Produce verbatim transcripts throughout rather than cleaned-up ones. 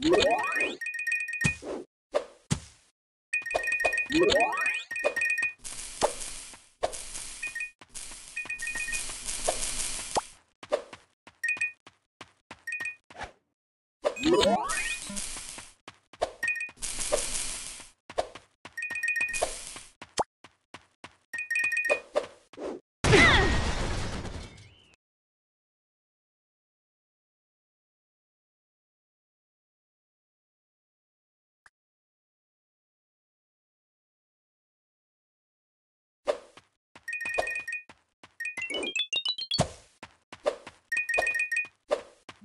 What? What? What?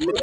What?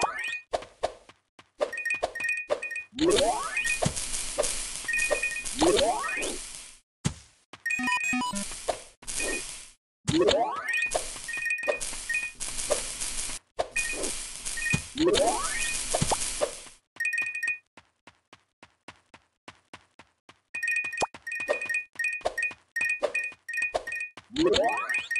What?